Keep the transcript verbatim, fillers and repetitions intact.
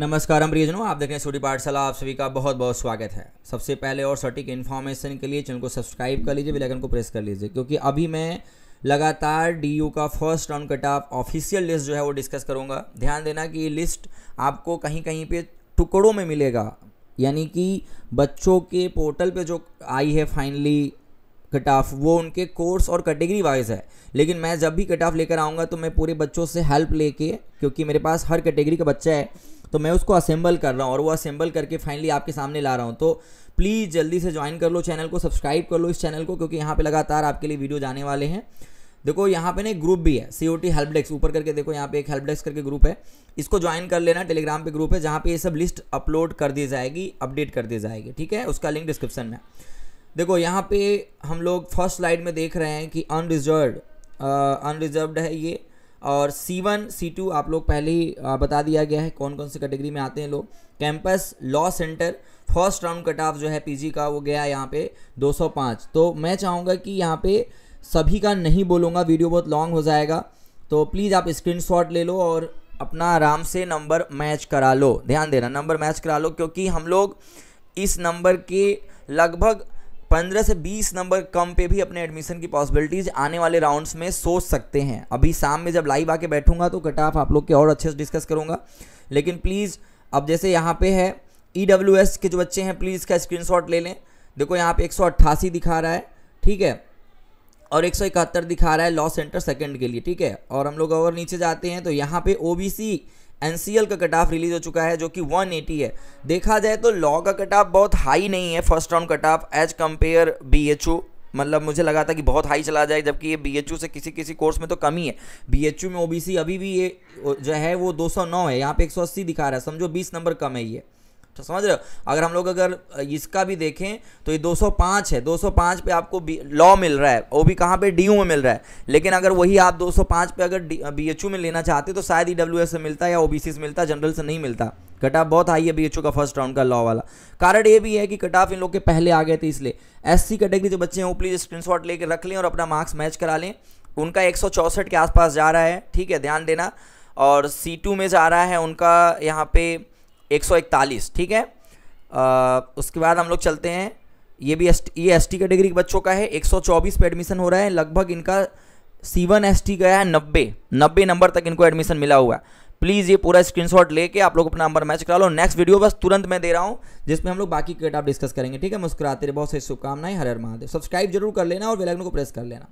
नमस्कारम प्रियजनों, आप देख रहे हैं स्टोरी पाठशाला। आप सभी का बहुत बहुत स्वागत है। सबसे पहले और सटीक इन्फॉर्मेशन के लिए चैनल को सब्सक्राइब कर लीजिए, बेल आइकन को प्रेस कर लीजिए, क्योंकि अभी मैं लगातार डीयू का first round cut off official list जो है वो डिस्कस करूंगा। ध्यान देना कि ये लिस्ट आपको कहीं कहीं पे टुकड़ों में मिलेगा, यानी कि बच्चों के पोर्टल पर जो आई है फाइनली कट ऑफ, वो उनके कोर्स और कैटेगरी वाइज है। लेकिन मैं जब भी कट ऑफ लेकर आऊँगा तो मैं पूरे बच्चों से हेल्प लेके, क्योंकि मेरे पास हर कैटेगरी का बच्चा है तो मैं उसको असेंबल कर रहा हूँ और वो असेंबल करके फाइनली आपके सामने ला रहा हूँ। तो प्लीज़ जल्दी से ज्वाइन कर लो, चैनल को सब्सक्राइब कर लो इस चैनल को, क्योंकि यहाँ पे लगातार आपके लिए वीडियो जाने वाले हैं। देखो यहाँ पे ना एक ग्रुप भी है, C O T help desk, ऊपर करके देखो यहाँ पे एक हेल्प डेस्क करके ग्रुप है, इसको ज्वाइन कर लेना। टेलीग्राम पे ग्रुप है जहाँ पे ये सब लिस्ट अपलोड कर दी जाएगी, अपडेट कर दी जाएगी, ठीक है। उसका लिंक डिस्क्रिप्शन में। देखो यहाँ पे हम लोग फर्स्ट स्लाइड में देख रहे हैं कि अनरिजर्व अनरिजर्वड है ये, और सी वन, सी टू आप लोग पहले ही बता दिया गया है कौन कौन से कैटेगरी में आते हैं लोग। Campus law centre first round cut off जो है पीजी का वो गया यहाँ पे दो सौ पाँच। तो मैं चाहूँगा कि यहाँ पे सभी का नहीं बोलूँगा, वीडियो बहुत लॉन्ग हो जाएगा, तो प्लीज़ आप स्क्रीनशॉट ले लो और अपना आराम से नंबर मैच करा लो। ध्यान देना, नंबर मैच करा लो, क्योंकि हम लोग इस नंबर के लगभग पंद्रह से बीस नंबर कम पे भी अपने एडमिशन की पॉसिबिलिटीज़ आने वाले राउंड्स में सोच सकते हैं। अभी शाम में जब लाइव आके बैठूंगा तो कट ऑफ आप लोग के और अच्छे से डिस्कस करूंगा। लेकिन प्लीज़ अब जैसे यहाँ पे है ई डब्ल्यू एस के जो बच्चे हैं, प्लीज़ इसका स्क्रीनशॉट ले लें। देखो यहाँ पे एक सौ अट्ठासी दिखा रहा है, ठीक है, और एक सौ इकहत्तर दिखा रहा है लॉ सेंटर सेकेंड के लिए, ठीक है। और हम लोग और नीचे जाते हैं तो यहाँ पर O B C N C L का कट ऑफ रिलीज़ हो चुका है जो कि एक सौ अस्सी है। देखा जाए तो लॉ का कट ऑफ बहुत हाई नहीं है first round cut off as compare B H O, मतलब मुझे लगा था कि बहुत हाई चला जाए, जबकि ये बी एच यू से किसी किसी कोर्स में तो कमी है। बी एच यू में ओ बी सी अभी भी ये जो है वो दो सौ नौ है, यहाँ पे एक सौ अस्सी दिखा रहा है, समझो बीस नंबर कम है ये, तो समझ रहे हो। अगर हम लोग अगर इसका भी देखें तो ये दो सौ पाँच है, दो सौ पाँच पे आपको लॉ मिल रहा है, वो भी कहाँ पे डीयू में मिल रहा है। लेकिन अगर वही आप दो सौ पाँच पे अगर बीएचयू में लेना चाहते तो शायद ईडब्ल्यूएस से मिलता या ओबीसी से मिलता, जनरल से नहीं मिलता। कट ऑफ बहुत हाई है बीएचयू का फर्स्ट राउंड का लॉ वाला। कारण ये भी है कि कट ऑफ इन लोग के पहले आ गए थे, इसलिए एससी कैटेगरी जो बच्चे हैं वो प्लीज़ स्क्रीनशॉट लेके रख लें और अपना मार्क्स मैच करा लें। उनका एक सौ चौंसठ के आसपास जा रहा है, ठीक है, ध्यान देना। और सी टू में जा रहा है उनका यहाँ पर एक सौ इकतालीस, ठीक है। आ, उसके बाद हम लोग चलते हैं, ये भी एस ये एस टी कैटेगरी के बच्चों का है, एक सौ चौबीस पे एडमिशन हो रहा है। लगभग इनका सी वन एस टी गया है नब्बे नब्बे नंबर तक इनको एडमिशन मिला हुआ है। प्लीज़ ये पूरा स्क्रीनशॉट लेके आप लोग अपना नंबर मैच करा लो। नेक्स्ट वीडियो बस तुरंत मैं दे रहा हूँ जिसमें हम लोग बाकी कट ऑफ डिस्कस करेंगे, ठीक है। मुस्कुराते रहे, बहुत सारी शुभकामनाएं, हर हर महादेव। सब्सक्राइब जरूर कर लेना और बेल आइकन को प्रेस कर लेना।